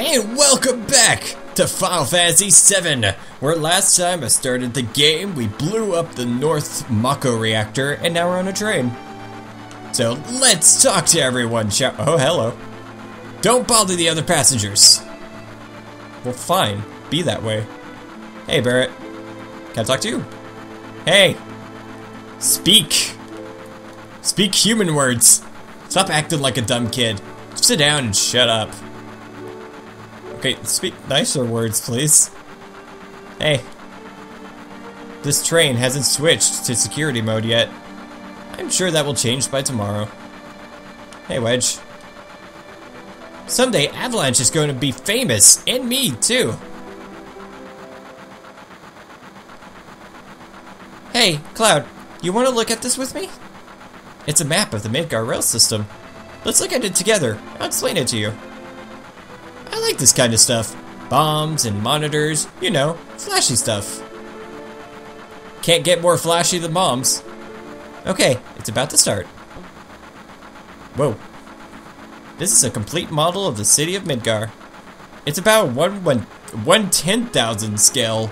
Hey, and welcome back to Final Fantasy VII, where last time I started the game, we blew up the North Mako Reactor, and now we're on a train. So let's talk to everyone, shall— oh, hello. Don't bother the other passengers. Well, fine. Be that way. Hey, Barret. Can I talk to you? Hey. Speak. Speak human words. Stop acting like a dumb kid. Just sit down and shut up. Okay, speak nicer words, please. Hey. This train hasn't switched to security mode yet. I'm sure that will change by tomorrow. Hey, Wedge. Someday, Avalanche is going to be famous, and me, too. Hey, Cloud, you want to look at this with me? It's a map of the Midgar rail system. Let's look at it together. I'll explain it to you. I like this kind of stuff. Bombs and monitors, you know, flashy stuff. Can't get more flashy than bombs. Okay, it's about to start. Whoa. This is a complete model of the city of Midgar. It's about 1/10,000 scale.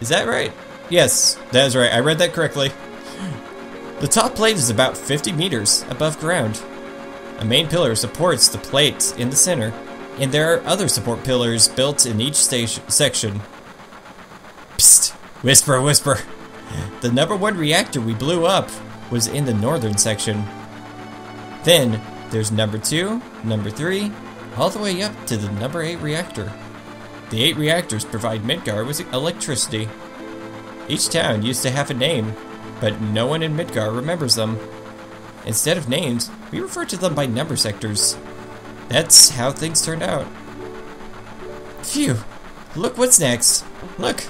Is that right? Yes, that is right. I read that correctly. The top plate is about 50 meters above ground. A main pillar supports the plate in the center, and there are other support pillars built in each section. Psst! Whisper, whisper! The number one reactor we blew up was in the northern section. Then, there's number 2, number 3, all the way up to the number 8 reactor. The 8 reactors provide Midgar with electricity. Each town used to have a name, but no one in Midgar remembers them. Instead of names, we refer to them by number sectors. That's how things turned out. Phew. Look what's next. Look.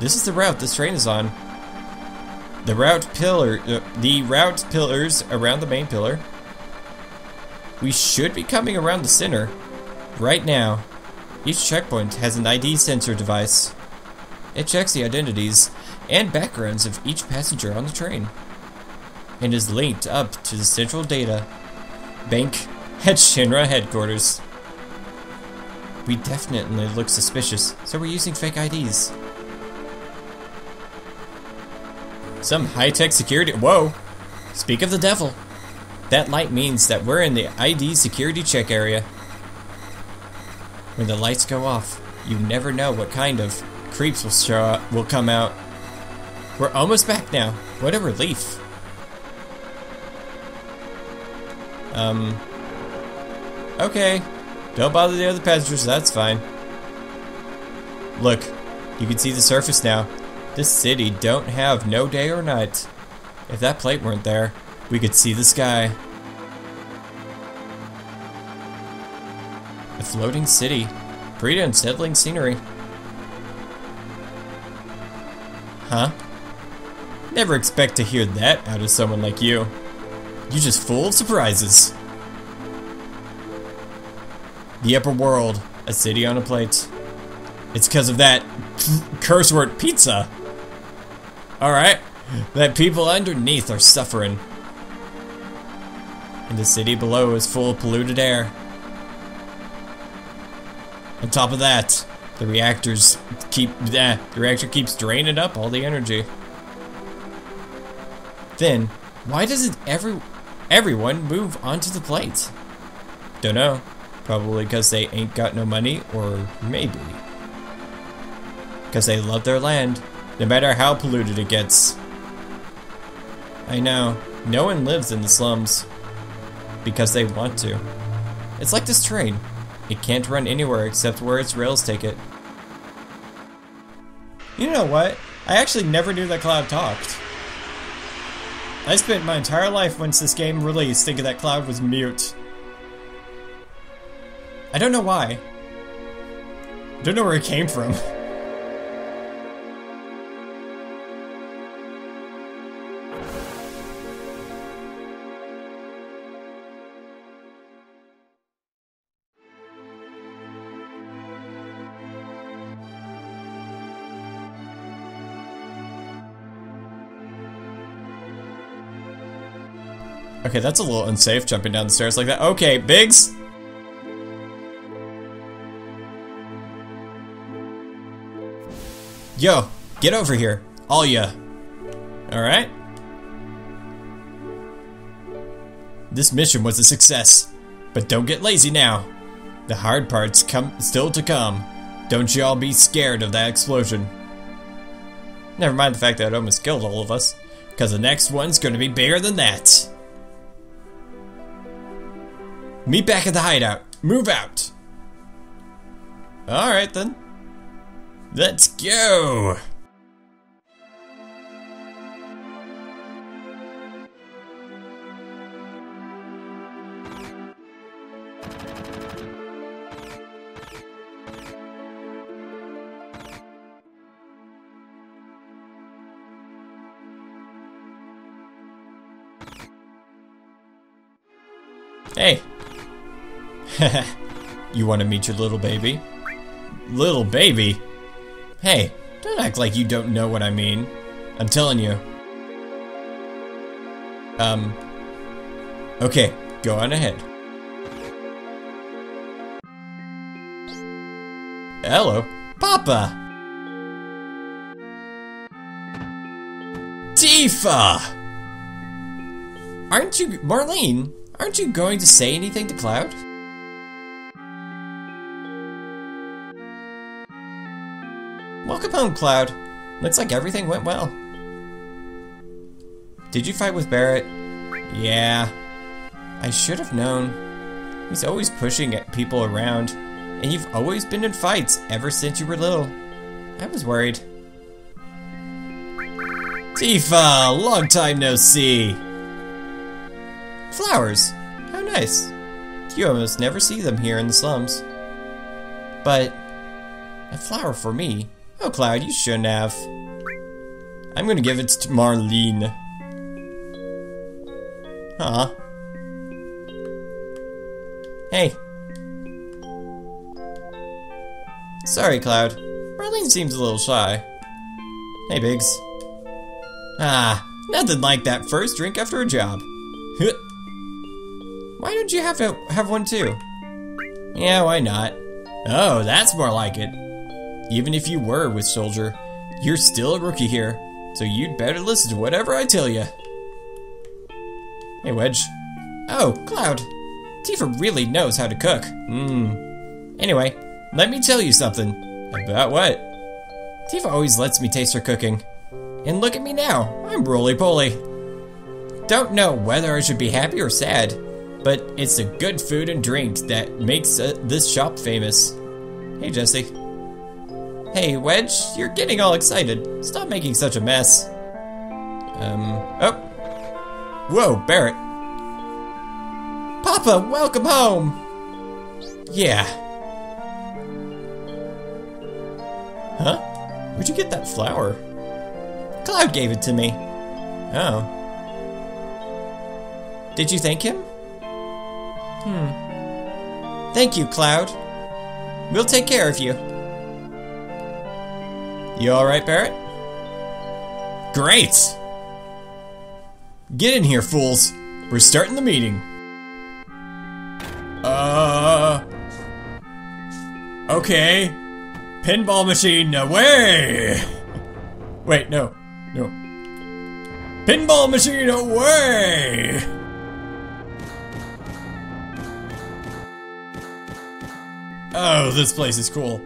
This is the route this train is on. The route pillars around the main pillar. We should be coming around the center. Right now, each checkpoint has an ID sensor device. It checks the identities and backgrounds of each passenger on the train, and is linked up to the central data bank at Shinra headquarters. We definitely look suspicious, so we're using fake IDs. Some high-tech security— whoa! Speak of the devil! That light means that we're in the ID security check area. When the lights go off, you never know what kind of creeps will come out. We're almost back now. What a relief. Okay. Don't bother the other passengers, that's fine. Look, you can see the surface now. This city don't have no day or night. If that plate weren't there, we could see the sky. A floating city. Pretty unsettling scenery. Huh? Never expect to hear that out of someone like you. You're just full of surprises. The upper world, a city on a plate. It's because of that curse word pizza. Alright, that people underneath are suffering. And the city below is full of polluted air. On top of that, the reactor keeps draining up all the energy. Then, why doesn't everyone move onto the plate? Don't know. Probably because they ain't got no money, or maybe because they love their land, no matter how polluted it gets. I know, no one lives in the slums because they want to. It's like this train. It can't run anywhere except where its rails take it. You know what? I actually never knew that Cloud talked. I spent my entire life once this game released thinking that Cloud was mute. I don't know why. I don't know where it came from. Okay, that's a little unsafe, jumping down the stairs like that. Okay, Biggs! Yo, get over here, all ya. Alright? This mission was a success, but don't get lazy now. The hard part's still to come. Don't you all be scared of that explosion. Never mind the fact that it almost killed all of us, because the next one's going to be bigger than that. Meet back at the hideout. Move out. Alright then. Let's go. Hey. You want to meet your little baby? Little baby? Hey, don't act like you don't know what I mean. I'm telling you. Okay, go on ahead. Hello, Papa! Tifa! Aren't you... Marlene? Aren't you going to say anything to Cloud? Welcome home, Cloud. Looks like everything went well. Did you fight with Barret? Yeah. I should have known. He's always pushing at people around, and you've always been in fights ever since you were little. I was worried. Tifa, long time no see. Flowers! How nice! You almost never see them here in the slums. But... a flower for me? Oh, Cloud, you shouldn't have. I'm gonna give it to Marlene. Huh? Hey. Sorry, Cloud. Marlene seems a little shy. Hey, Biggs. Ah, nothing like that first drink after a job. Why don't you have to have one too? Yeah, why not? Oh, that's more like it. Even if you were with Soldier, you're still a rookie here, so you'd better listen to whatever I tell you. Hey, Wedge. Oh, Cloud. Tifa really knows how to cook. Anyway, let me tell you something. About what? Tifa always lets me taste her cooking. And look at me now. I'm roly-poly. Don't know whether I should be happy or sad. But it's the good food and drink that makes this shop famous. Hey, Jessie. Hey, Wedge, you're getting all excited. Stop making such a mess. Oh. Whoa, Barret. Papa, welcome home. Yeah. Huh? Where'd you get that flower? Cloud gave it to me. Oh. Did you thank him? Thank you, Cloud. We'll take care of you. You alright, Barret? Great! Get in here, fools. We're starting the meeting. Okay. Pinball machine away! Wait, no. No. Pinball machine away! Oh, this place is cool.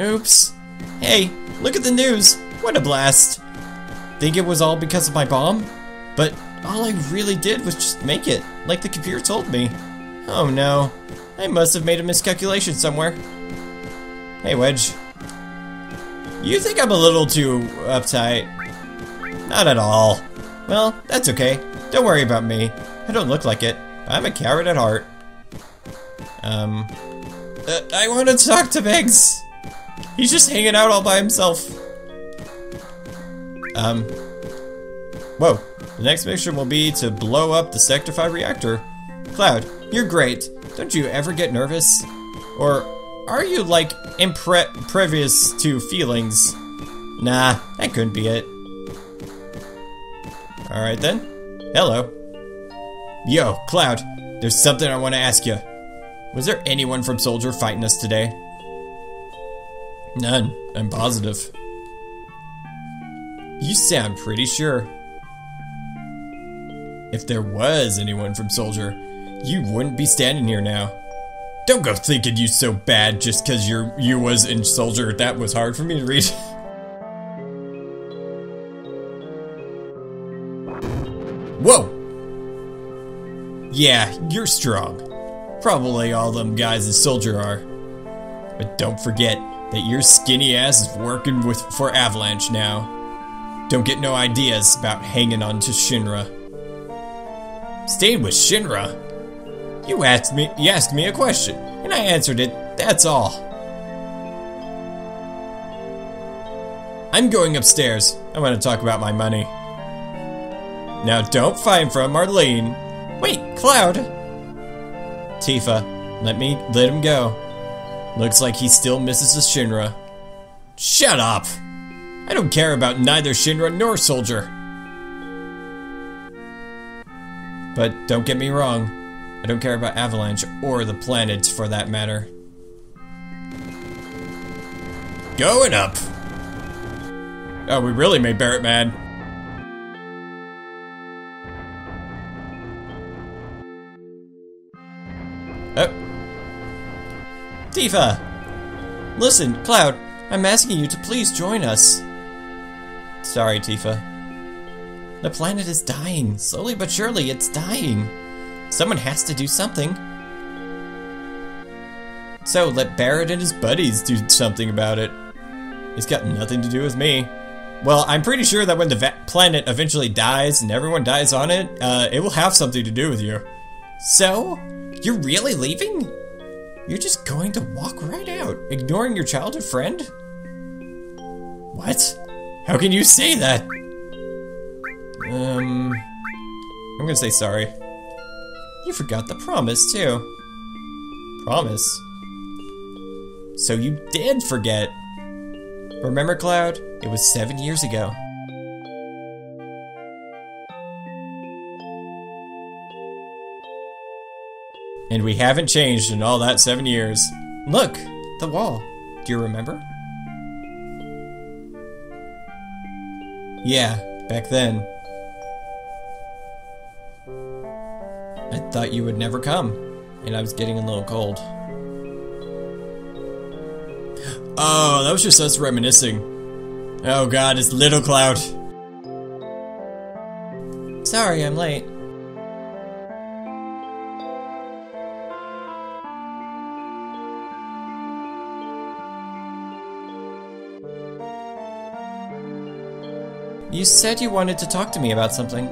Oops. Hey, look at the news. What a blast. Think it was all because of my bomb? But all I really did was just make it, like the computer told me. Oh no. I must have made a miscalculation somewhere. Hey, Wedge. You think I'm a little too uptight? Not at all. Well, that's okay. Don't worry about me. I don't look like it. I'm a coward at heart. I want to talk to Biggs. He's just hanging out all by himself. Whoa. The next mission will be to blow up the Sector 5 reactor. Cloud, you're great. Don't you ever get nervous? Or are you, like, impervious to feelings? Nah, that couldn't be it. Alright then. Hello. Yo, Cloud. There's something I want to ask you. Was there anyone from Soldier fighting us today? None, I'm positive. You sound pretty sure. If there was anyone from Soldier, you wouldn't be standing here now. Don't go thinking you so bad just because you was in Soldier. That was hard for me to read. Whoa! Yeah, you're strong. Probably all them guys in Soldier are. But don't forget that your skinny ass is working for Avalanche now. Don't get no ideas about hanging on to Shinra. Staying with Shinra? You asked me a question, and I answered it, that's all. I'm going upstairs. I want to talk about my money. Now don't find from Marlene. Wait, Cloud! Tifa, let him go. Looks like he still misses the Shinra. Shut up! I don't care about neither Shinra nor Soldier. But don't get me wrong, I don't care about Avalanche or the planets for that matter. Going up! Oh, we really made Barret mad. Oh. Tifa! Listen, Cloud, I'm asking you to please join us. Sorry, Tifa. The planet is dying. Slowly but surely, it's dying. Someone has to do something. So let Barret and his buddies do something about it. It's got nothing to do with me. Well, I'm pretty sure that when the planet eventually dies and everyone dies on it, it will have something to do with you. So? You're really leaving? You're just going to walk right out, ignoring your childhood friend? What? How can you say that? I'm gonna say sorry. You forgot the promise, too. Promise? So you did forget. Remember, Cloud? It was 7 years ago. And we haven't changed in all that 7 years. Look, the wall. Do you remember? Yeah, back then. I thought you would never come, and I was getting a little cold. Oh, that was just us reminiscing. Oh god, it's Little Cloud. Sorry, I'm late. You said you wanted to talk to me about something.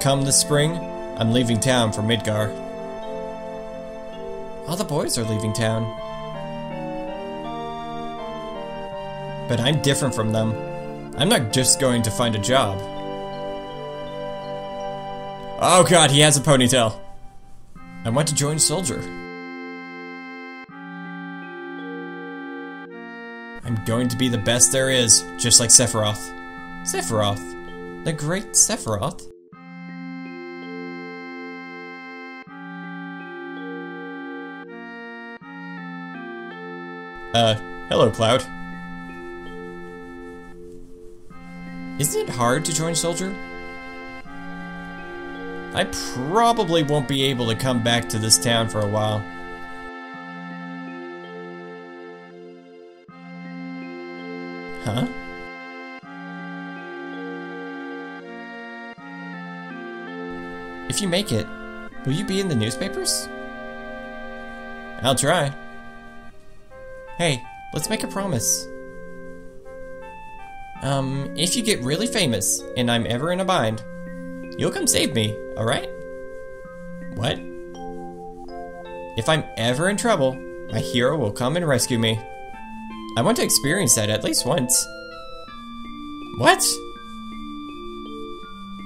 Come this spring, I'm leaving town for Midgar. All the boys are leaving town. But I'm different from them. I'm not just going to find a job. Oh god, he has a ponytail. I want to join Soldier. I'm going to be the best there is, just like Sephiroth. Sephiroth? The great Sephiroth? Hello, Cloud. Isn't it hard to join Soldier? I probably won't be able to come back to this town for a while. Huh? If you make it, will you be in the newspapers? I'll try. Hey, let's make a promise. If you get really famous and I'm ever in a bind, you'll come save me, alright? What? If I'm ever in trouble, my hero will come and rescue me. I want to experience that at least once. What?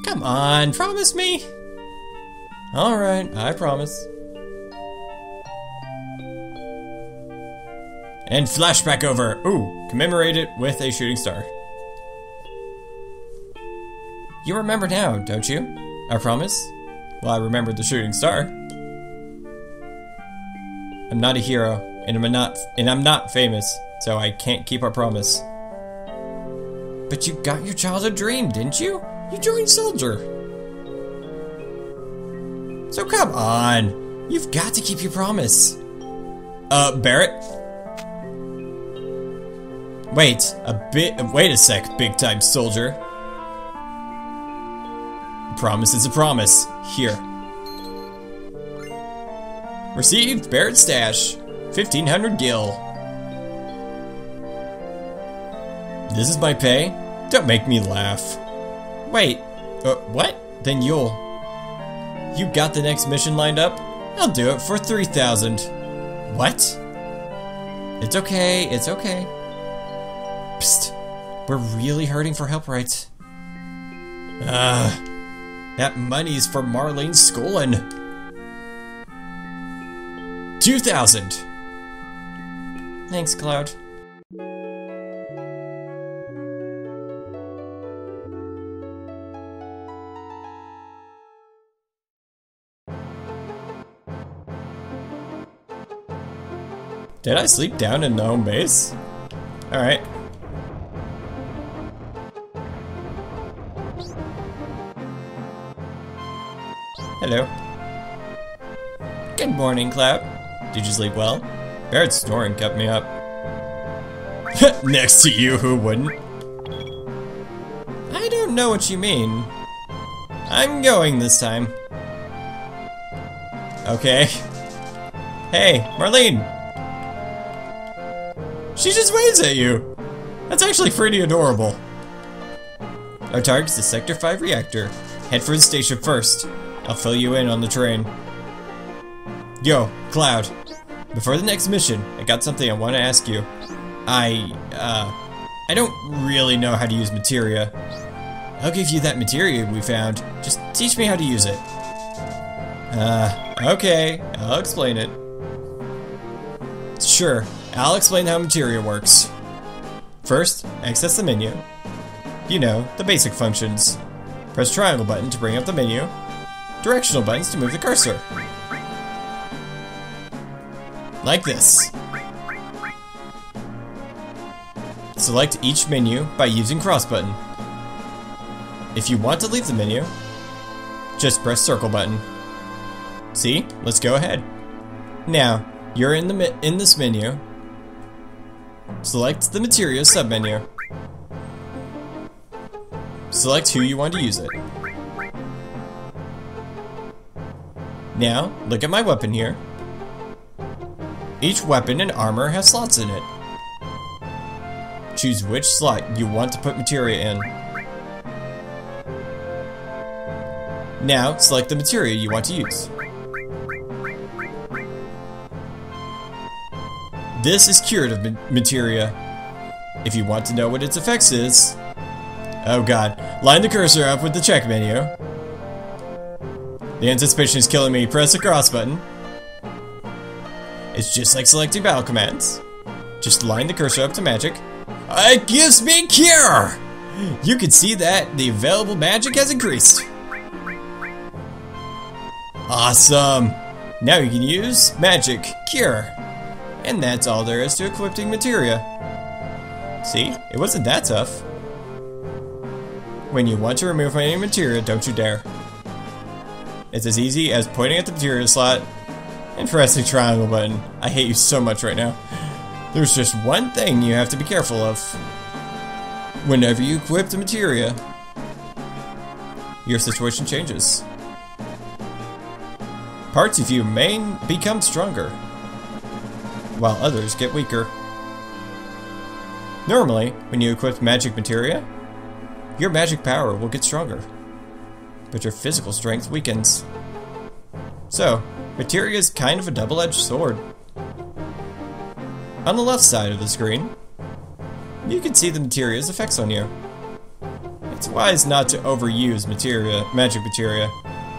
Come on, promise me! Alright, I promise. And flashback over! Ooh, commemorate it with a shooting star. You remember now, don't you? Our promise? Well, I remembered the shooting star. I'm not a hero, and I'm not famous. So I can't keep our promise. But you got your childhood dream, didn't you? You joined SOLDIER. So come on. You've got to keep your promise. Barret? Wait a sec, big time soldier. A promise is a promise. Here. Received Barret stash. 1,500 gil. This is my pay? Don't make me laugh. Wait, what? Then you got the next mission lined up? I'll do it for 3,000. What? It's okay, it's okay. Psst, we're really hurting for help rights. That money's for Marlene's schooling. 2,000. Thanks, Cloud. Did I sleep down in the home base? Alright. Hello. Good morning, Cloud. Did you sleep well? Barret's snoring kept me up. Next to you, who wouldn't? I don't know what you mean. I'm going this time. Okay. Hey, Marlene! She just waves at you! That's actually pretty adorable. Our target's the Sector 5 reactor. Head for the station first. I'll fill you in on the train. Yo, Cloud. Before the next mission, I got something I want to ask you. I don't really know how to use Materia. I'll give you that Materia we found. Just teach me how to use it. Okay. I'll explain it. Sure. I'll explain how Materia works. First, access the menu. You know, the basic functions. Press triangle button to bring up the menu. Directional buttons to move the cursor. Like this. Select each menu by using cross button. If you want to leave the menu, just press circle button. See? Let's go ahead. Now, you're in this menu. Select the Materia submenu. Select who you want to use it. Now, look at my weapon here. Each weapon and armor has slots in it. Choose which slot you want to put Materia in. Now, select the Materia you want to use. This is curative Materia. If you want to know what its effects is... Oh god. Line the cursor up with the check menu. The anticipation is killing me. Press the cross button. It's just like selecting battle commands. Just line the cursor up to magic. It gives me cure! You can see that the available magic has increased. Awesome. Now you can use magic cure. And that's all there is to equipping Materia. See? It wasn't that tough. When you want to remove any Materia, don't you dare. It's as easy as pointing at the Materia slot and pressing the triangle button. I hate you so much right now. There's just one thing you have to be careful of. Whenever you equip the Materia, your situation changes. Parts of you may become stronger, while others get weaker. Normally, when you equip magic Materia, your magic power will get stronger, but your physical strength weakens. So, Materia is kind of a double-edged sword. On the left side of the screen, you can see the Materia's effects on you. It's wise not to overuse magic Materia,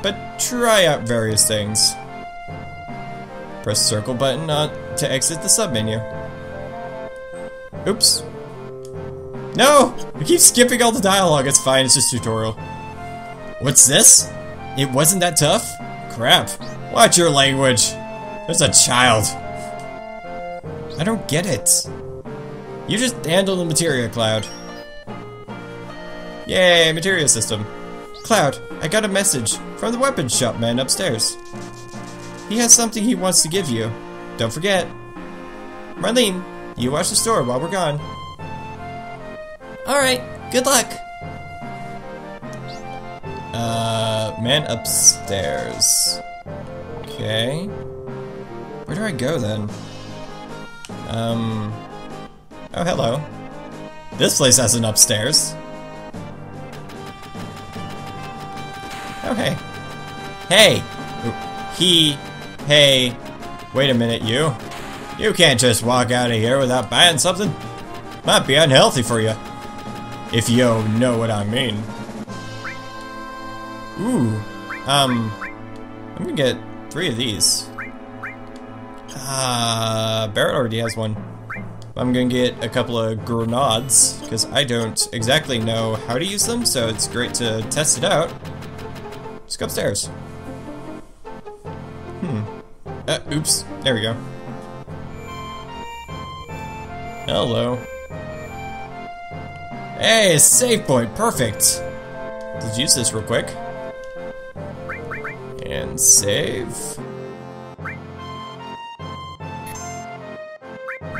but try out various things. Press circle button to exit the submenu. Oops. No! I keep skipping all the dialogue. It's fine, it's just a tutorial. What's this? It wasn't that tough? Crap. Watch your language. There's a child. I don't get it. You just handle the Materia, Cloud. Yay, Materia system. Cloud, I got a message from the weapons shop man upstairs. He has something he wants to give you. Don't forget. Marlene, you watch the store while we're gone. Alright, good luck. Man upstairs. Okay. Where do I go then? Oh, hello. This place has an upstairs. Oh, hey. Hey! Hey. Wait a minute, you. You can't just walk out of here without buying something. Might be unhealthy for you. If you know what I mean. Ooh. I'm gonna get 3 of these. Barret already has one. I'm gonna get a couple of grenades, because I don't exactly know how to use them, so it's great to test it out. Let's go upstairs. Oops. There we go. Hello. Hey, save point. Perfect. Let's use this real quick. And save.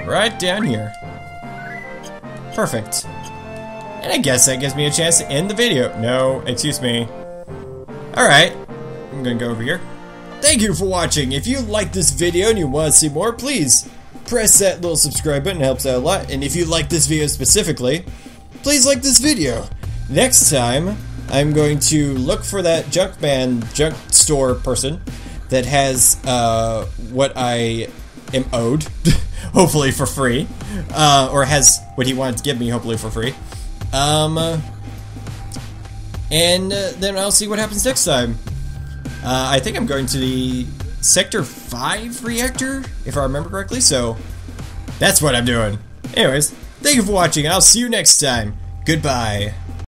Right down here. Perfect. And I guess that gives me a chance to end the video. No, excuse me. Alright. I'm gonna go over here. Thank you for watching. If you like this video and you want to see more, please press that little subscribe button. It helps out a lot. And if you like this video specifically, please like this video. Next time, I'm going to look for that junk store person that has what I am owed, hopefully for free, or has what he wanted to give me, hopefully for free. And then I'll see what happens next time. I think I'm going to the Sector 5 reactor, if I remember correctly, so that's what I'm doing. Anyways, thank you for watching, and I'll see you next time. Goodbye.